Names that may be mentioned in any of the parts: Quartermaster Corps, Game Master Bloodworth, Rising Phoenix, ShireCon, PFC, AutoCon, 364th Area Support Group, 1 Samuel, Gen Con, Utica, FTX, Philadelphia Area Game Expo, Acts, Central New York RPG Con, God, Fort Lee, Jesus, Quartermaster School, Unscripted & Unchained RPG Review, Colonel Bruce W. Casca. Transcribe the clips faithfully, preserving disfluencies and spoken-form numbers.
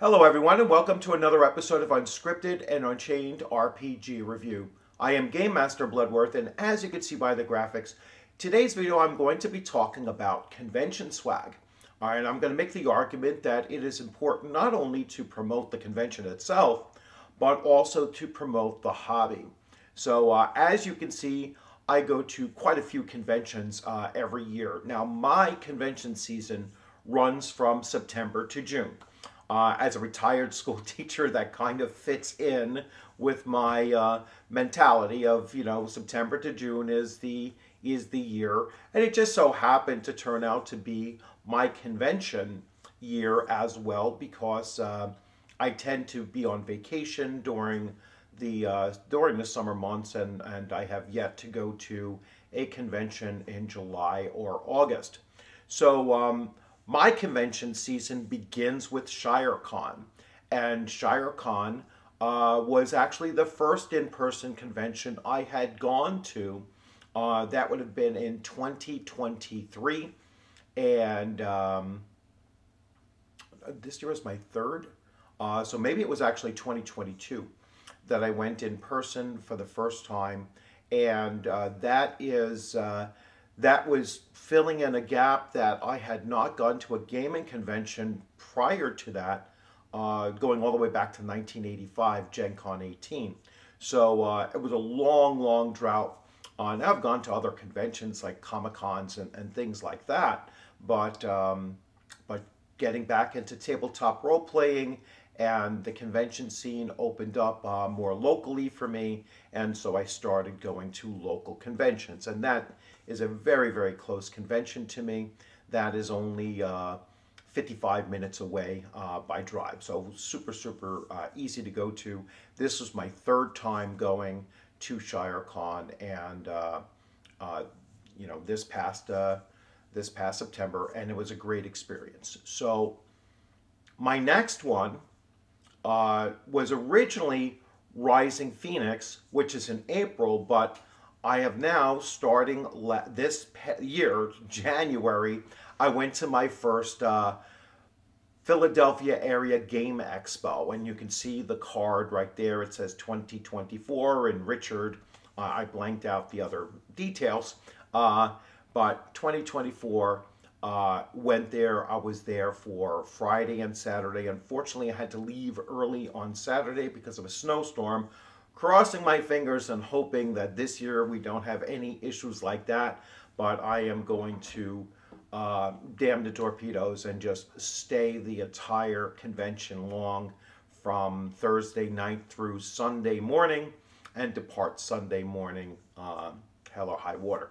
Hello everyone and welcome to another episode of Unscripted and Unchained R P G Review. I am Game Master Bloodworth, and as you can see by the graphics, today's video I'm going to be talking about convention swag. Alright, I'm going to make the argument that it is important not only to promote the convention itself, but also to promote the hobby. So uh, as you can see, I go to quite a few conventions uh, every year. Now my convention season runs from September to June. Uh, as a retired school teacher, that kind of fits in with my uh, mentality of, you know, September to June is the is the year, and it just so happened to turn out to be my convention year as well, because uh, I tend to be on vacation during the uh, during the summer months, and and I have yet to go to a convention in July or August. So. Um, My convention season begins with ShireCon, and ShireCon uh, was actually the first in-person convention I had gone to. Uh, that would have been in twenty twenty-three, and um, this year was my third, uh, so maybe it was actually twenty twenty-two that I went in person for the first time, and uh, that is... Uh, That was filling in a gap that I had not gone to a gaming convention prior to that, uh, going all the way back to nineteen eighty-five, Gen Con eighteen. So uh, it was a long, long drought. Uh, now I've gone to other conventions like Comic-Cons and, and things like that, but, um, but getting back into tabletop role-playing, and the convention scene opened up uh, more locally for me, and so I started going to local conventions, and that is a very, very close convention to me. That is only uh, fifty-five minutes away uh, by drive, so super, super uh, easy to go to. This was my third time going to ShireCon, and uh, uh, you know, this past uh, this past September, and it was a great experience. So my next one. Uh, was originally Rising Phoenix, which is in April, but I have now, starting this year, January, I went to my first uh, Philadelphia Area Game Expo, and you can see the card right there. It says twenty twenty-four, and Richard, uh, I blanked out the other details, uh, but twenty twenty-four. Uh, went there. I was there for Friday and Saturday. Unfortunately, I had to leave early on Saturday because of a snowstorm, crossing my fingers and hoping that this year we don't have any issues like that, but I am going to uh, damn the torpedoes and just stay the entire convention long from Thursday night through Sunday morning and depart Sunday morning, uh, hell or high water.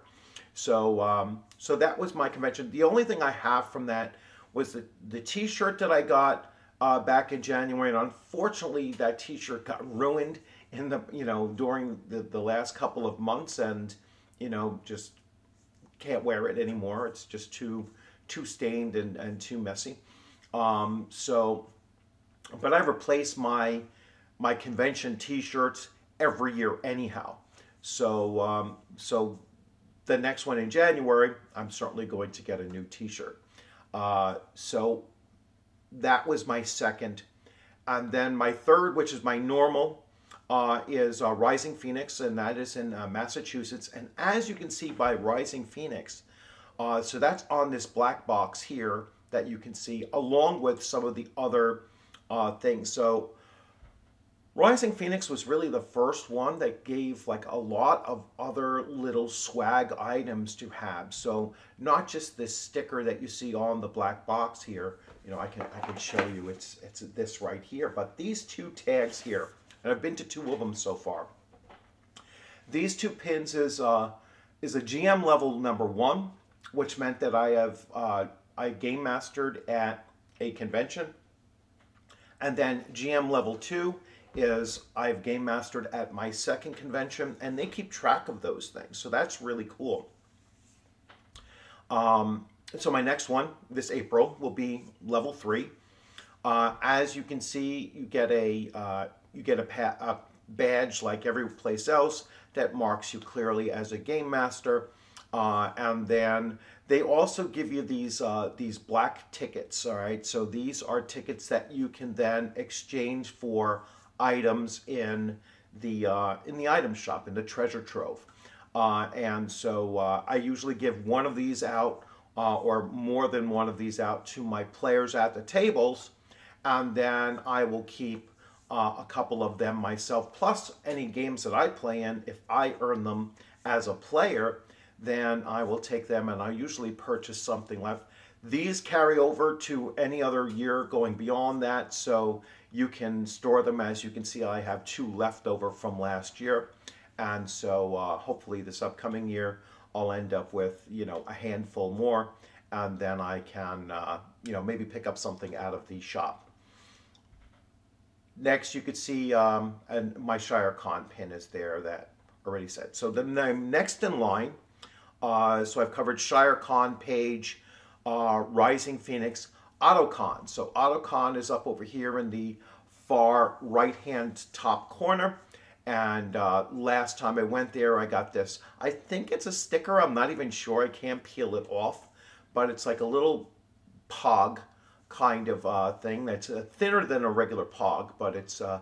So, um, so that was my convention. The only thing I have from that was the, the t-shirt that I got uh, back in January, and unfortunately that t-shirt got ruined in the, you know, during the, the last couple of months, and, you know, just can't wear it anymore. It's just too, too stained and, and too messy. Um, so, but I replace my, my convention t-shirts every year anyhow. So, um, so the next one in January, I'm certainly going to get a new t-shirt. Uh, so that was my second. And then my third, which is my normal, uh, is uh, Rising Phoenix, and that is in uh, Massachusetts. And as you can see by Rising Phoenix, uh, so that's on this black box here that you can see, along with some of the other uh, things. So Rising Phoenix was really the first one that gave like a lot of other little swag items to have. So not just this sticker that you see on the black box here, you know, I can, I can show you it's, it's this right here, but these two tags here, and I've been to two of them so far. These two pins is, uh, is a G M level number one, which meant that I have, uh, I game mastered at a convention, and then G M level two is I've game mastered at my second convention, and they keep track of those things. So that's really cool. Um, so my next one this April will be level three. Uh, as you can see, you get a uh, you get a, pa a badge like every place else that marks you clearly as a game master. Uh, and then They also give you these uh, these black tickets, all right? So these are tickets that you can then exchange for items in the uh, in the item shop, in the treasure trove. Uh, and so uh, I usually give one of these out uh, or more than one of these out to my players at the tables, and then I will keep uh, a couple of them myself, plus any games that I play in. If I earn them as a player, then I will take them, and I usually purchase something left. These carry over to any other year going beyond that, so you can store them. As you can see, I have two left over from last year, and so uh, hopefully this upcoming year I'll end up with, you know, a handful more, and then I can uh, you know, maybe pick up something out of the shop. Next, you could see um, and my ShireCon pin is there that already said. So then I'm next in line. Uh, so I've covered ShireCon, Page, uh, Rising Phoenix, AutoCon. So AutoCon is up over here in the far right-hand top corner. And uh, last time I went there, I got this. I think it's a sticker. I'm not even sure. I can't peel it off. But it's like a little pog kind of uh, thing that's uh, thinner than a regular pog. But it's, uh,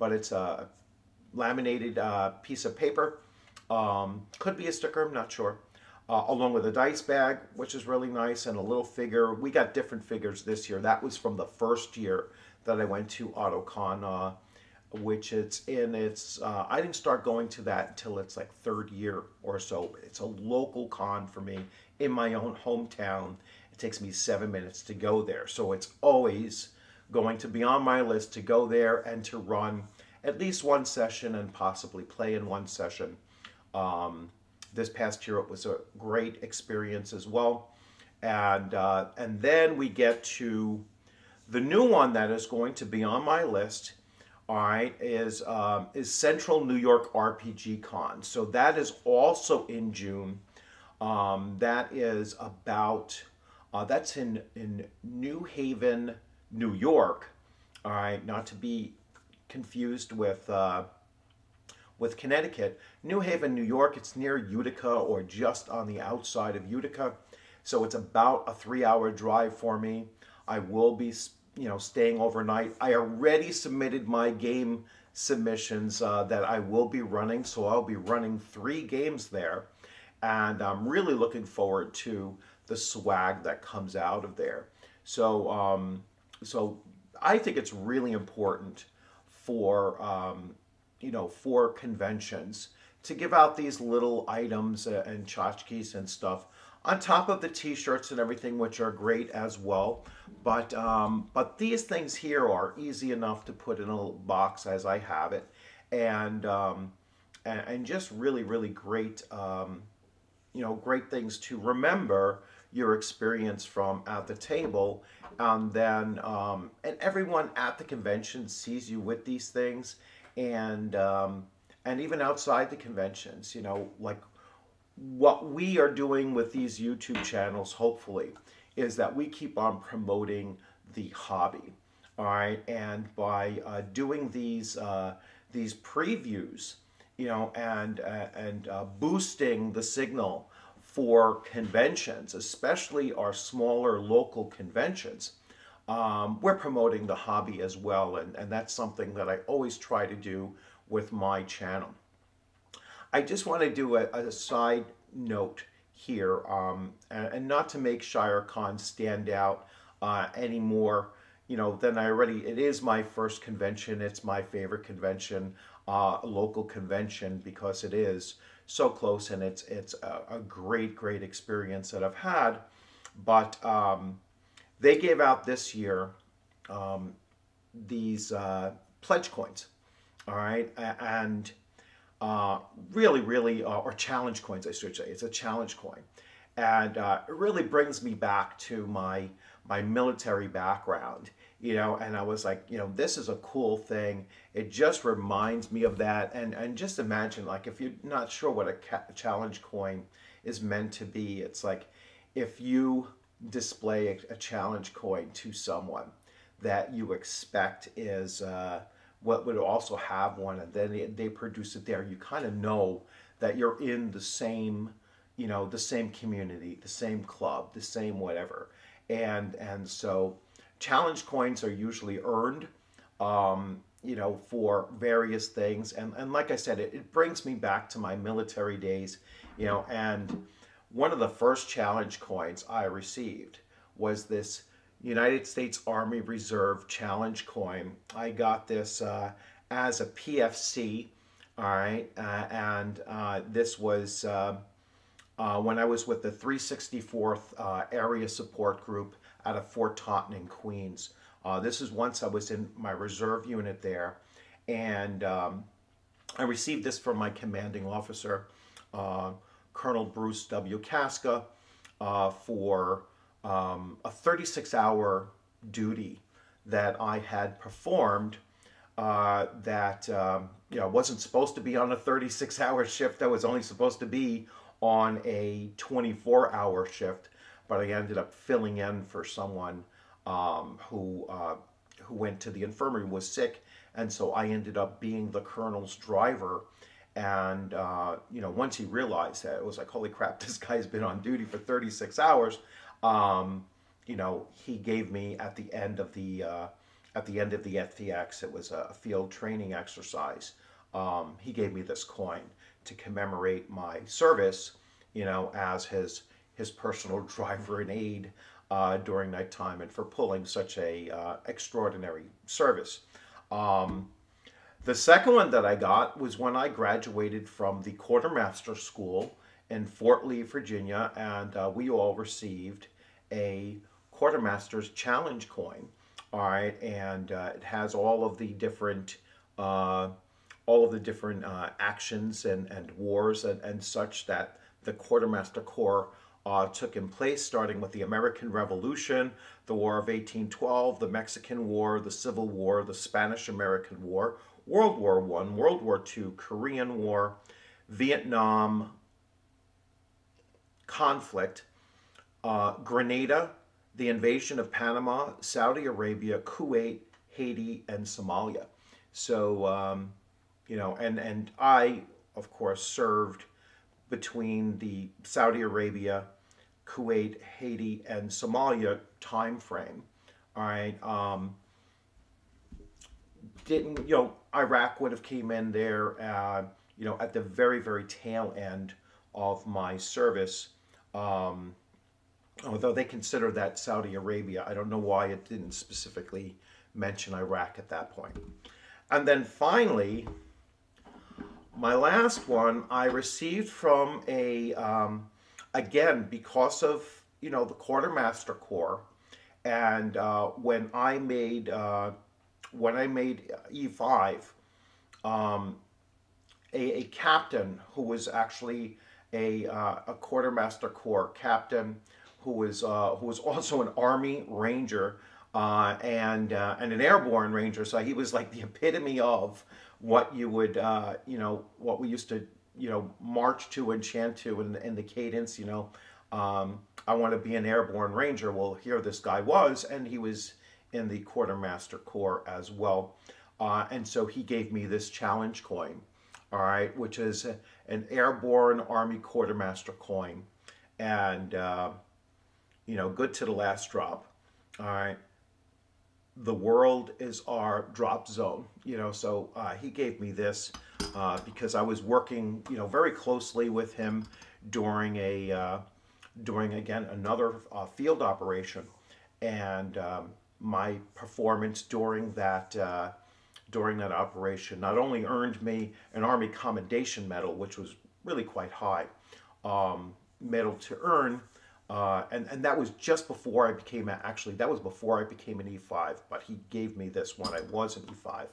but it's a laminated uh, piece of paper. Um, could be a sticker. I'm not sure. Uh, along with a dice bag, which is really nice, and a little figure. We got different figures this year. That was from the first year that I went to AutoCon, uh, which it's in its, uh, I didn't start going to that until it's like third year or so. It's a local con for me in my own hometown. It takes me seven minutes to go there. So it's always going to be on my list to go there and to run at least one session and possibly play in one session. Um, This past year, it was a great experience as well. And, uh, and then we get to the new one that is going to be on my list, all right, is, um, is Central New York R P G Con. So that is also in June. Um, that is about, uh, that's in, in New Haven, New York, all right, not to be confused with... Uh, with Connecticut. New Haven, New York, it's near Utica or just on the outside of Utica. So it's about a three-hour drive for me. I will be, you know, staying overnight. I already submitted my game submissions uh, that I will be running. So I'll be running three games there. And I'm really looking forward to the swag that comes out of there. So, um, so I think it's really important for... Um, you know, for conventions to give out these little items and tchotchkes and stuff on top of the t-shirts and everything, which are great as well. But, um, but these things here are easy enough to put in a little box as I have it. And, um, and, and just really, really great, um, you know, great things to remember your experience from at the table. And then, um, and everyone at the convention sees you with these things. And um, and even outside the conventions, you know, like what we are doing with these YouTube channels, hopefully, is that we keep on promoting the hobby, all right? And by uh, doing these uh, these previews, you know, and uh, and uh, boosting the signal for conventions, especially our smaller local conventions. Um, we're promoting the hobby as well, and, and that's something that I always try to do with my channel. I just want to do a, a side note here, um, and, and not to make ShireCon stand out uh, any more, you know, than I already, it is my first convention, it's my favorite convention, uh, local convention, because it is so close, and it's, it's a, a great, great experience that I've had, but, um, they gave out this year um, these uh, pledge coins, all right, and uh, really, really, uh, or challenge coins, I should say. It's a challenge coin, and uh, it really brings me back to my my military background, you know. And I was like, you know, this is a cool thing. It just reminds me of that, and and just imagine, like, if you're not sure what a ca challenge coin is meant to be, it's like if you display a challenge coin to someone that you expect is uh, what would also have one, and then they produce it there, you kind of know that you're in the same, you know, the same community, the same club, the same whatever. And, and so challenge coins are usually earned, um, you know, for various things. And, and like I said, it, it brings me back to my military days, you know, and one of the first challenge coins I received was this United States Army Reserve challenge coin. I got this uh, as a P F C, all right, uh, and uh, this was uh, uh, when I was with the three sixty-fourth uh, Area Support Group out of Fort Taunton in Queens. Uh, this is once I was in my reserve unit there, and um, I received this from my commanding officer, uh, Colonel Bruce W. Casca, uh, for Um, a thirty-six hour duty that I had performed uh, that um, you know, wasn't supposed to be on a thirty-six hour shift. I was only supposed to be on a twenty-four hour shift, but I ended up filling in for someone um, who, uh, who went to the infirmary, was sick, and so I ended up being the colonel's driver. And uh, you know, once he realized that, it was like, holy crap, this guy's been on duty for thirty-six hours. Um, you know, he gave me at the end of the, uh, at the end of the F T X, it was a field training exercise. Um, he gave me this coin to commemorate my service, you know, as his, his personal driver and aide, uh, during nighttime and for pulling such a, uh, extraordinary service. Um, the second one that I got was when I graduated from the Quartermaster School in Fort Lee, Virginia, and uh, we all received a Quartermaster's Challenge coin, all right, and uh, it has all of the different, uh, all of the different uh, actions and, and wars and, and such that the Quartermaster Corps uh, took in place, starting with the American Revolution, the War of eighteen twelve, the Mexican War, the Civil War, the Spanish-American War, World War One, World War Two, Korean War, Vietnam conflict, uh, Grenada, the invasion of Panama, Saudi Arabia, Kuwait, Haiti, and Somalia. So, um, you know, and, and I, of course, served between the Saudi Arabia, Kuwait, Haiti, and Somalia time frame. All right. Um, didn't, you know, Iraq would have came in there, uh, you know, at the very, very tail end of my service. Um, although they consider that Saudi Arabia. I don't know why it didn't specifically mention Iraq at that point. And then finally, my last one I received from a, um, again, because of, you know, the Quartermaster Corps. And uh, when I made, uh, when I made E five, um, a, a captain who was actually A, uh, a Quartermaster Corps captain who was uh, who was also an Army Ranger uh, and uh, and an Airborne Ranger, so he was like the epitome of what you would uh, you know, what we used to, you know, march to and chant to in, in the cadence, you know, um, I want to be an Airborne Ranger. Well, here this guy was, and he was in the Quartermaster Corps as well, uh, and so he gave me this challenge coin. All right, which is an Airborne Army Quartermaster coin, and uh, you know, good to the last drop. All right, the world is our drop zone. You know, so uh, he gave me this uh, because I was working, you know, very closely with him during a uh, during again another uh, field operation, and um, my performance during that. Uh, during that operation not only earned me an Army Commendation Medal, which was really quite high, um, medal to earn, uh, and, and that was just before I became, a, actually, that was before I became an E five, but he gave me this when I was an E five.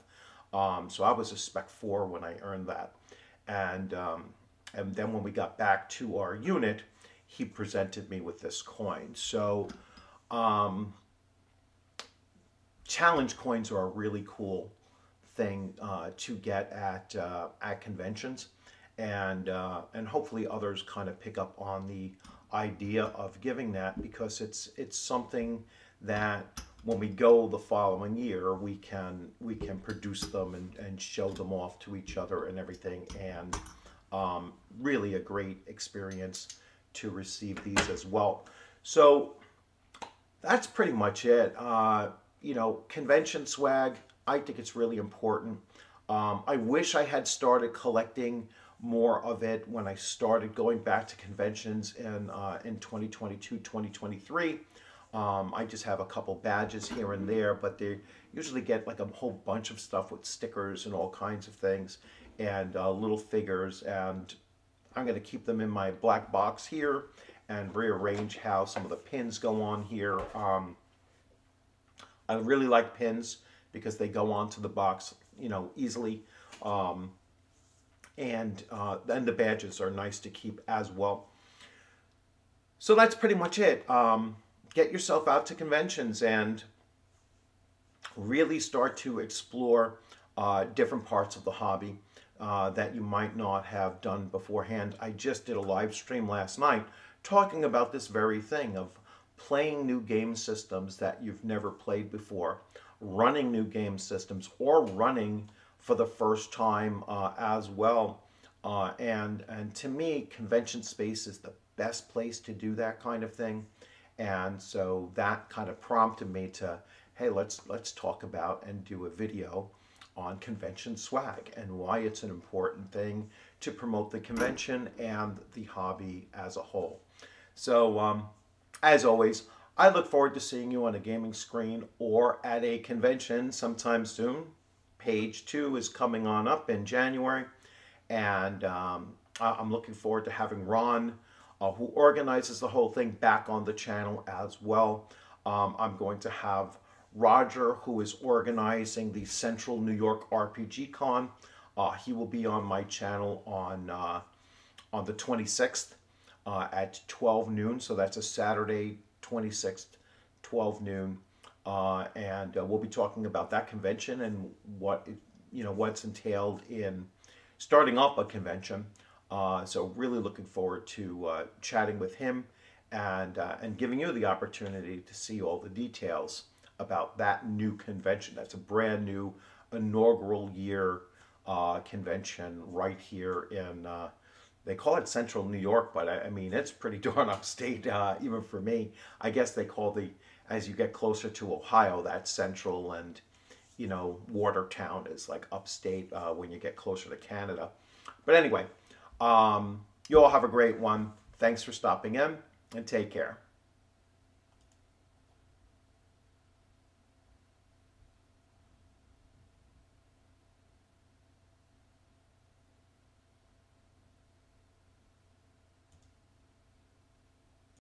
Um, so I was a Spec four when I earned that. And, um, and then when we got back to our unit, he presented me with this coin. So um, challenge coins are really cool thing uh, to get at uh, at conventions, and uh, and hopefully others kind of pick up on the idea of giving that, because it's it's something that when we go the following year we can we can produce them and, and show them off to each other and everything, and um, really a great experience to receive these as well. So that's pretty much it. Uh, you know, convention swag, I think it's really important. Um, I wish I had started collecting more of it when I started going back to conventions in, uh, in twenty twenty-two, twenty twenty-three. Um, I just have a couple badges here and there, but they usually get like a whole bunch of stuff with stickers and all kinds of things and uh, little figures, and I'm going to keep them in my black box here and rearrange how some of the pins go on here. Um, I really like pins because they go onto the box, you know, easily. Um, and uh, then the badges are nice to keep as well. So that's pretty much it. Um, Get yourself out to conventions and really start to explore uh, different parts of the hobby uh, that you might not have done beforehand. I just did a live stream last night talking about this very thing of playing new game systems that you've never played before, running new game systems, or running for the first time uh, as well. Uh, and, and to me, convention space is the best place to do that kind of thing. And so that kind of prompted me to, hey, let's let's talk about and do a video on convention swag and why it's an important thing to promote the convention and the hobby as a whole. So um, as always, I look forward to seeing you on a gaming screen or at a convention sometime soon. Page two is coming on up in January, and um, I'm looking forward to having Ron, Uh, who organizes the whole thing, back on the channel as well. Um, I'm going to have Roger, who is organizing the Central New York R P G Con. Uh, he will be on my channel on, uh, on the twenty-sixth uh, at twelve noon. So that's a Saturday, twenty-sixth, twelve noon. Uh, and uh, we'll be talking about that convention and what it, you know, what's entailed in starting up a convention. Uh, so really looking forward to uh, chatting with him and, uh, and giving you the opportunity to see all the details about that new convention. That's a brand new inaugural year uh, convention right here in, uh, they call it Central New York, but I, I mean, it's pretty darn upstate uh, even for me. I guess they call the, as you get closer to Ohio, that's central, and, you know, Watertown is like upstate uh, when you get closer to Canada. But anyway. Um, you all have a great one. Thanks for stopping in, and take care.